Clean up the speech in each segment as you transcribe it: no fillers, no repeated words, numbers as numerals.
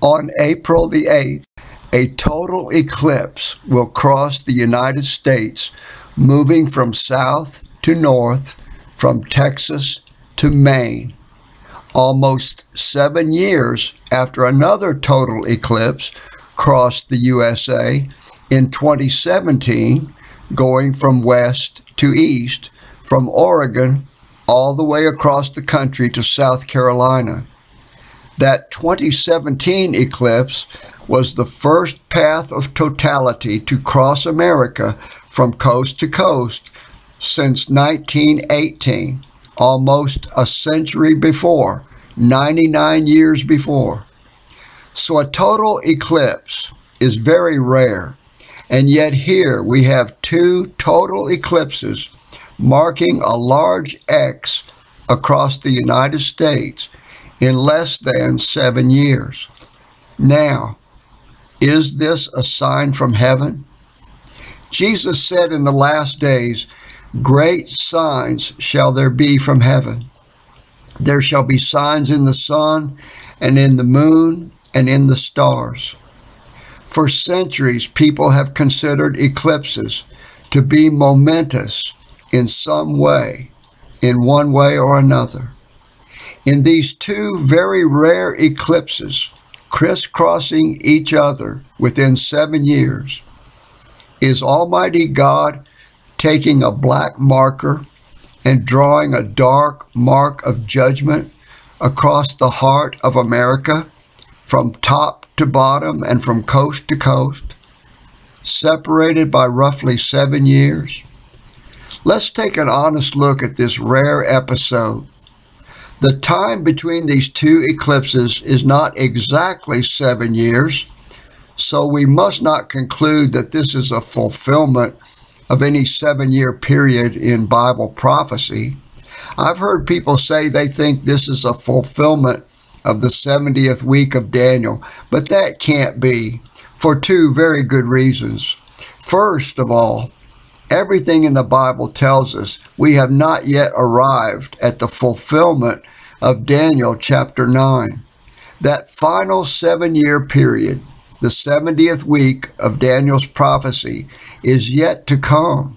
On April the 8th, a total eclipse will cross the United States, moving from south to north, from Texas to Maine, almost 7 years after another total eclipse crossed the USA in 2017, going from west to east, from Oregon all the way across the country to South Carolina. That 2017 eclipse was the first path of totality to cross America from coast to coast since 1918, almost a century before, 99 years before. So a total eclipse is very rare, and yet here we have two total eclipses marking a large X across the United States in less than 7 years. Now, is this a sign from heaven? Jesus said in the last days, "Great signs shall there be from heaven. There shall be signs in the sun and in the moon and in the stars." For centuries, people have considered eclipses to be momentous in some way, in one way or another. In these two very rare eclipses, crisscrossing each other within 7 years, is Almighty God taking a black marker and drawing a dark mark of judgment across the heart of America from top to bottom and from coast to coast, separated by roughly 7 years? Let's take an honest look at this rare episode. The time between these two eclipses is not exactly 7 years, so we must not conclude that this is a fulfillment of any 7-year period in Bible prophecy. I've heard people say they think this is a fulfillment of the 70th week of Daniel, but that can't be, for two very good reasons. First of all, everything in the Bible tells us we have not yet arrived at the fulfillment of Daniel chapter 9. That final 7-year period, the 70th week of Daniel's prophecy, is yet to come.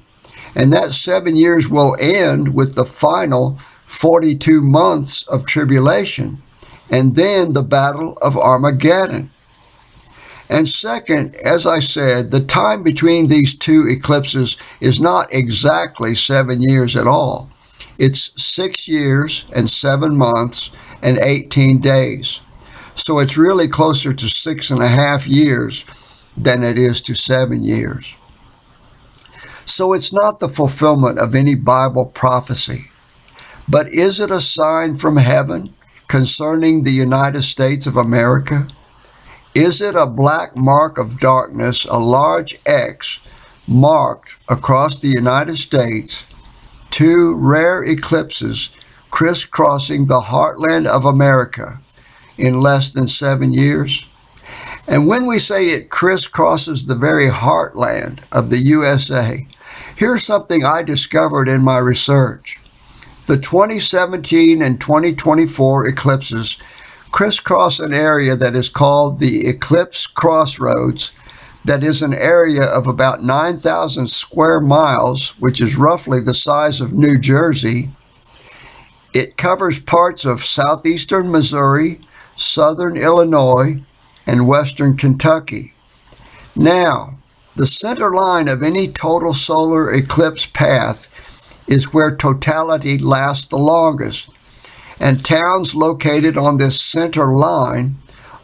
And that 7 years will end with the final 42 months of tribulation, and then the battle of Armageddon. And second, as I said, the time between these two eclipses is not exactly 7 years at all. It's 6 years and 7 months and 18 days. So it's really closer to 6.5 years than it is to 7 years. So it's not the fulfillment of any Bible prophecy. But is it a sign from heaven concerning the United States of America? Is it a black mark of darkness, a large X marked across the United States, two rare eclipses crisscrossing the heartland of America in less than 7 years? And when we say it crisscrosses the very heartland of the USA, here's something I discovered in my research. The 2017 and 2024 eclipses crisscross an area that is called the Eclipse Crossroads, that is an area of about 9,000 square miles, which is roughly the size of New Jersey. It covers parts of southeastern Missouri, southern Illinois, and western Kentucky. Now, the center line of any total solar eclipse path is where totality lasts the longest, and towns located on this center line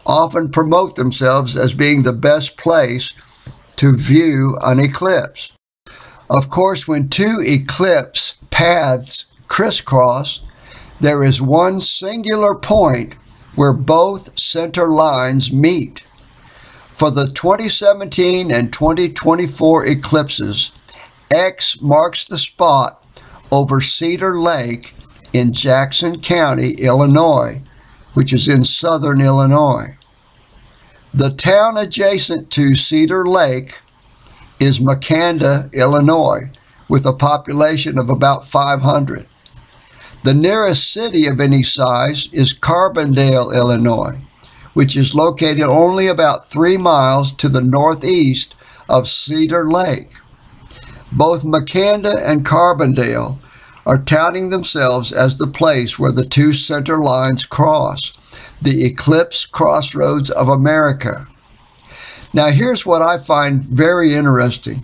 often promote themselves as being the best place to view an eclipse. Of course, when two eclipse paths crisscross, there is one singular point where both center lines meet. For the 2017 and 2024 eclipses, X marks the spot over Cedar Lake in Jackson County, Illinois, which is in southern Illinois. The town adjacent to Cedar Lake is Makanda, Illinois, with a population of about 500. The nearest city of any size is Carbondale, Illinois, which is located only about 3 miles to the northeast of Cedar Lake. Both Makanda and Carbondale are touting themselves as the place where the two center lines cross, the eclipse crossroads of America. Now here's what I find very interesting.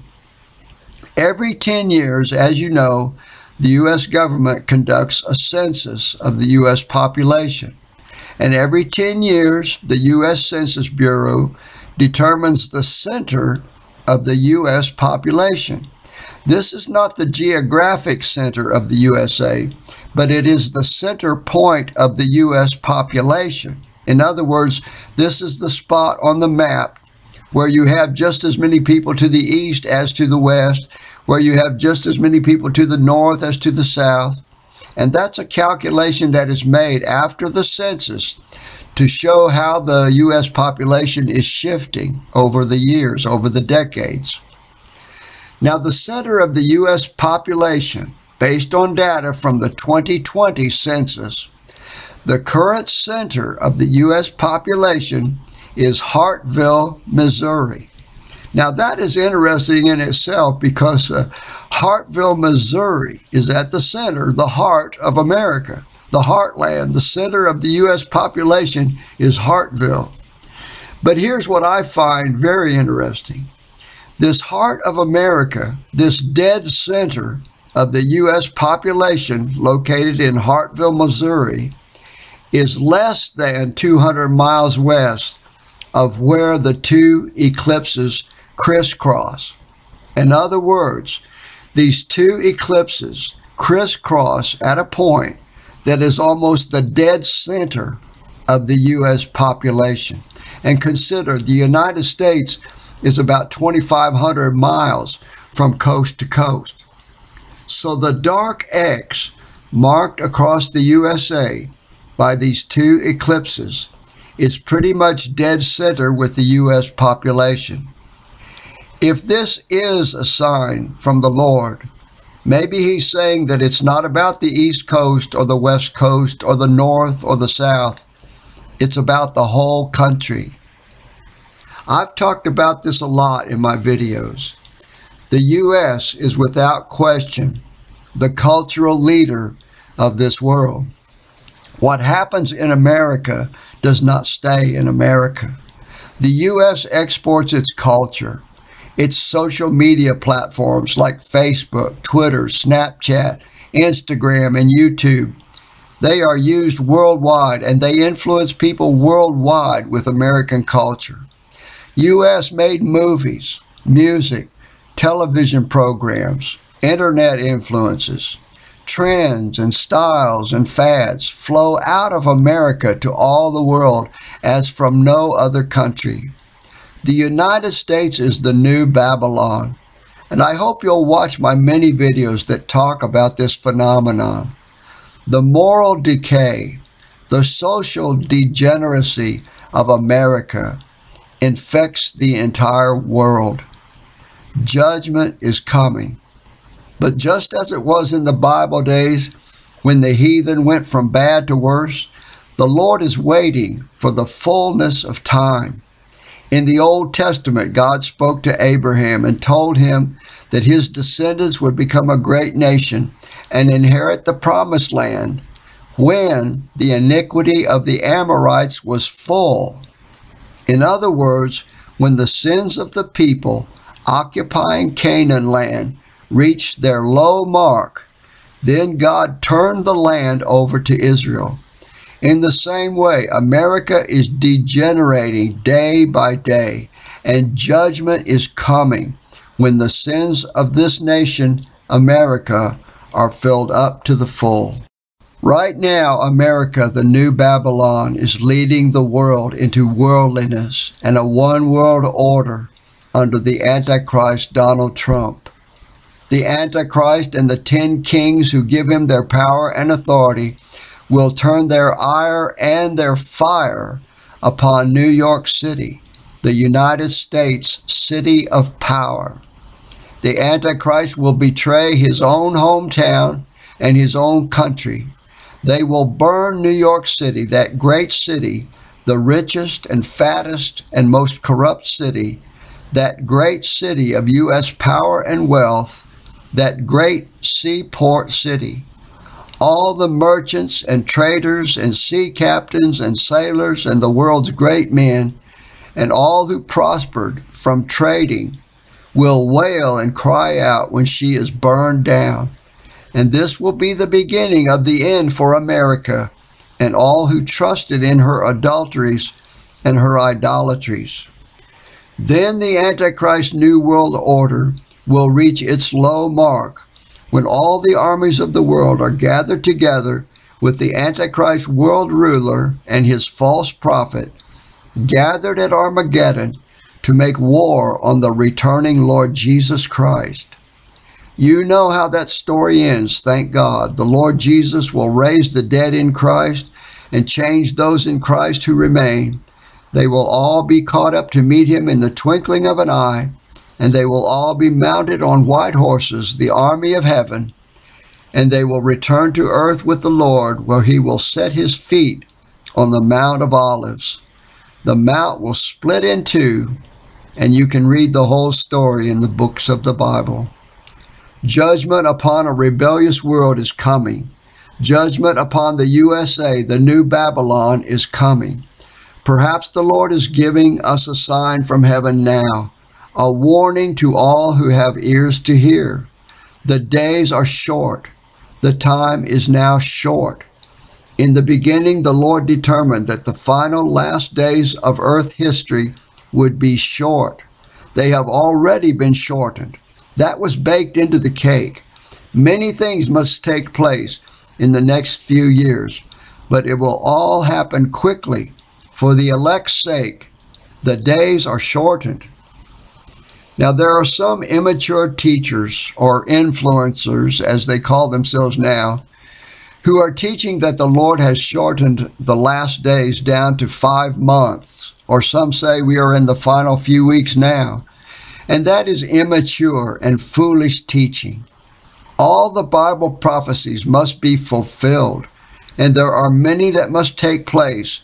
Every 10 years, as you know, the U.S. government conducts a census of the U.S. population. And every 10 years, the U.S. Census Bureau determines the center of the U.S. population. This is not the geographic center of the USA, but it is the center point of the U.S. population. In other words, this is the spot on the map where you have just as many people to the east as to the west, where you have just as many people to the north as to the south. And that's a calculation that is made after the census to show how the U.S. population is shifting over the years, over the decades. Now, the center of the U.S. population, based on data from the 2020 census, the current center of the U.S. population is Hartville, Missouri. Now that is interesting in itself because Hartville, Missouri is at the center, the heart of America, the heartland, the center of the U.S. population is Hartville. But here's what I find very interesting. This heart of America, this dead center of the U.S. population located in Hartville, Missouri, is less than 200 miles west of where the two eclipses crisscross. In other words, these two eclipses crisscross at a point that is almost the dead center of the U.S. population. And consider, the United States is about 2,500 miles from coast to coast. So the dark X marked across the USA by these two eclipses is pretty much dead center with the U.S. population. If this is a sign from the Lord, maybe he's saying that it's not about the East Coast or the West Coast or the North or the South. It's about the whole country. I've talked about this a lot in my videos. The U.S. is without question the cultural leader of this world. What happens in America does not stay in America. The U.S. exports its culture, its social media platforms like Facebook, Twitter, Snapchat, Instagram, and YouTube. They are used worldwide and they influence people worldwide with American culture. U.S. made movies, music, television programs, internet influences. Trends and styles and fads flow out of America to all the world as from no other country. The United States is the new Babylon, and I hope you'll watch my many videos that talk about this phenomenon. The moral decay, the social degeneracy of America infects the entire world. Judgment is coming. But just as it was in the Bible days, when the heathen went from bad to worse, the Lord is waiting for the fullness of time. In the Old Testament, God spoke to Abraham and told him that his descendants would become a great nation and inherit the promised land when the iniquity of the Amorites was full. In other words, when the sins of the people occupying Canaan land reached their low mark, then God turned the land over to Israel. In the same way, America is degenerating day by day, and judgment is coming when the sins of this nation, America, are filled up to the full. Right now, America, the new Babylon, is leading the world into worldliness and a one-world order under the Antichrist Donald Trump. The Antichrist and the 10 kings who give him their power and authority will turn their ire and their fire upon New York City, the United States city of power. The Antichrist will betray his own hometown and his own country. They will burn New York City, that great city, the richest and fattest and most corrupt city, that great city of U.S. power and wealth, that great seaport city. All the merchants and traders and sea captains and sailors and the world's great men and all who prospered from trading will wail and cry out when she is burned down. And this will be the beginning of the end for America and all who trusted in her adulteries and her idolatries. Then the Antichrist New World Order will reach its low mark when all the armies of the world are gathered together with the Antichrist world ruler and his false prophet, gathered at Armageddon to make war on the returning Lord Jesus Christ. You know how that story ends, thank God. The Lord Jesus will raise the dead in Christ and change those in Christ who remain. They will all be caught up to meet him in the twinkling of an eye, and they will all be mounted on white horses, the army of heaven, and they will return to earth with the Lord, where he will set his feet on the Mount of Olives. The mount will split in two, and you can read the whole story in the books of the Bible. Judgment upon a rebellious world is coming. Judgment upon the USA, the new Babylon, is coming. Perhaps the Lord is giving us a sign from heaven now, a warning to all who have ears to hear. The days are short. The time is now short. In the beginning, the Lord determined that the final last days of earth history would be short. They have already been shortened. That was baked into the cake. Many things must take place in the next few years, but it will all happen quickly. For the elect's sake, the days are shortened. Now, there are some immature teachers, or influencers as they call themselves now, who are teaching that the Lord has shortened the last days down to 5 months, or some say we are in the final few weeks now. And that is immature and foolish teaching. All the Bible prophecies must be fulfilled, and there are many that must take place,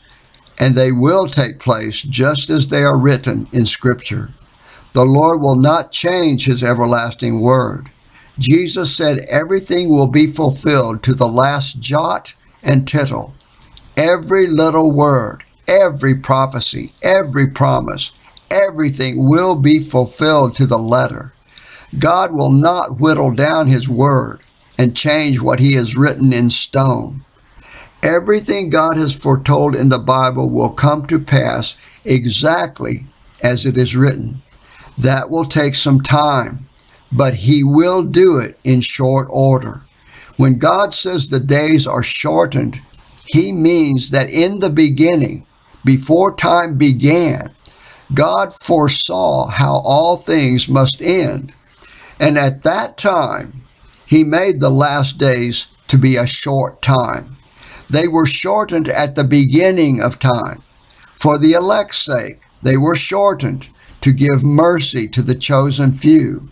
and they will take place just as they are written in Scripture. The Lord will not change his everlasting word. Jesus said everything will be fulfilled to the last jot and tittle. Every little word, every prophecy, every promise, everything will be fulfilled to the letter. God will not whittle down his word and change what he has written in stone. Everything God has foretold in the Bible will come to pass exactly as it is written. That will take some time, but he will do it in short order. When God says the days are shortened, he means that in the beginning, before time began, God foresaw how all things must end. And at that time, he made the last days to be a short time. They were shortened at the beginning of time. For the elect's sake, they were shortened to give mercy to the chosen few.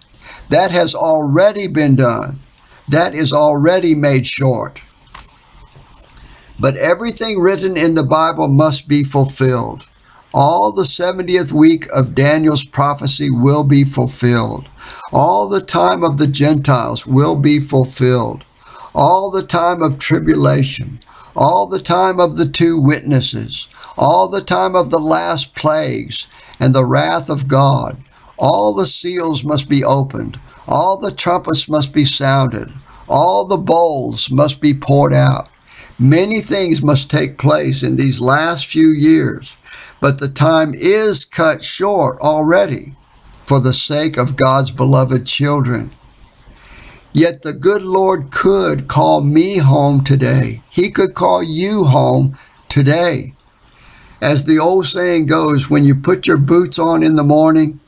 That has already been done. That is already made short. But everything written in the Bible must be fulfilled. All the 70th week of Daniel's prophecy will be fulfilled. All the time of the Gentiles will be fulfilled. All the time of tribulation. All the time of the two witnesses. All the time of the last plagues and the wrath of God. All the seals must be opened. All the trumpets must be sounded. All the bowls must be poured out. Many things must take place in these last few years, but the time is cut short already for the sake of God's beloved children. Yet the good Lord could call me home today. He could call you home today. As the old saying goes, when you put your boots on in the morning,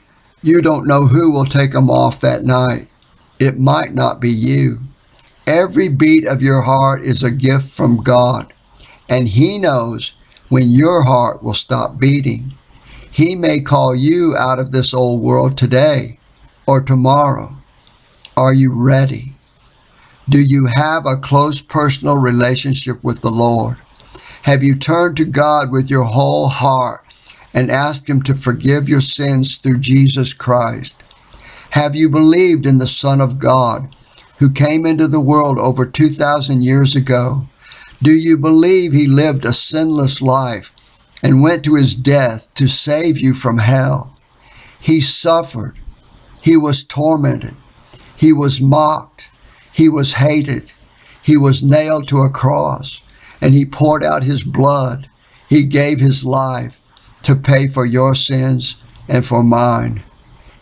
you don't know who will take them off that night. It might not be you. Every beat of your heart is a gift from God, and he knows when your heart will stop beating. He may call you out of this old world today or tomorrow. Are you ready? Do you have a close personal relationship with the Lord? Have you turned to God with your whole heart and asked Him to forgive your sins through Jesus Christ? Have you believed in the Son of God, who came into the world over 2,000 years ago? Do you believe He lived a sinless life and went to His death to save you from hell? He suffered. He was tormented. He was mocked. He was hated. He was nailed to a cross, and He poured out His blood. He gave His life to pay for your sins and for mine.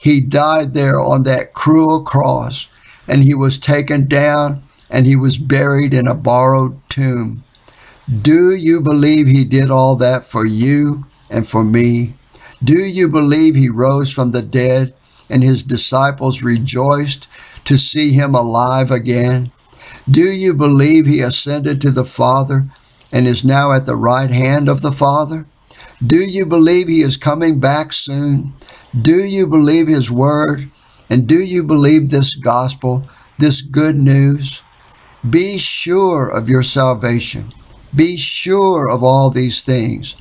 He died there on that cruel cross, and He was taken down, and He was buried in a borrowed tomb. Do you believe He did all that for you and for me? Do you believe He rose from the dead and His disciples rejoiced to see Him alive again? Do you believe He ascended to the Father and is now at the right hand of the Father? Do you believe He is coming back soon? Do you believe His word? And do you believe this gospel, this good news? Be sure of your salvation. Be sure of all these things.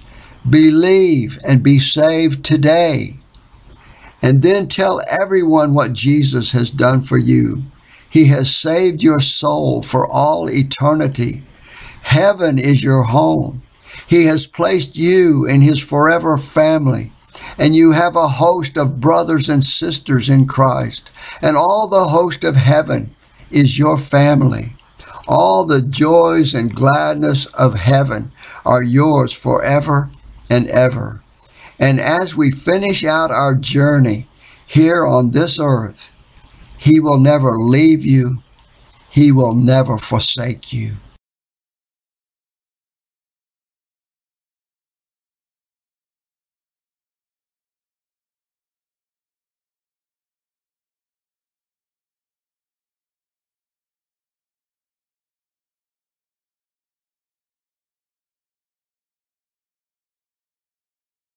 Believe and be saved today. And then tell everyone what Jesus has done for you. He has saved your soul for all eternity. Heaven is your home. He has placed you in His forever family. And you have a host of brothers and sisters in Christ. And all the host of heaven is your family. All the joys and gladness of heaven are yours forever and ever. And as we finish out our journey here on this earth, He will never leave you. He will never forsake you.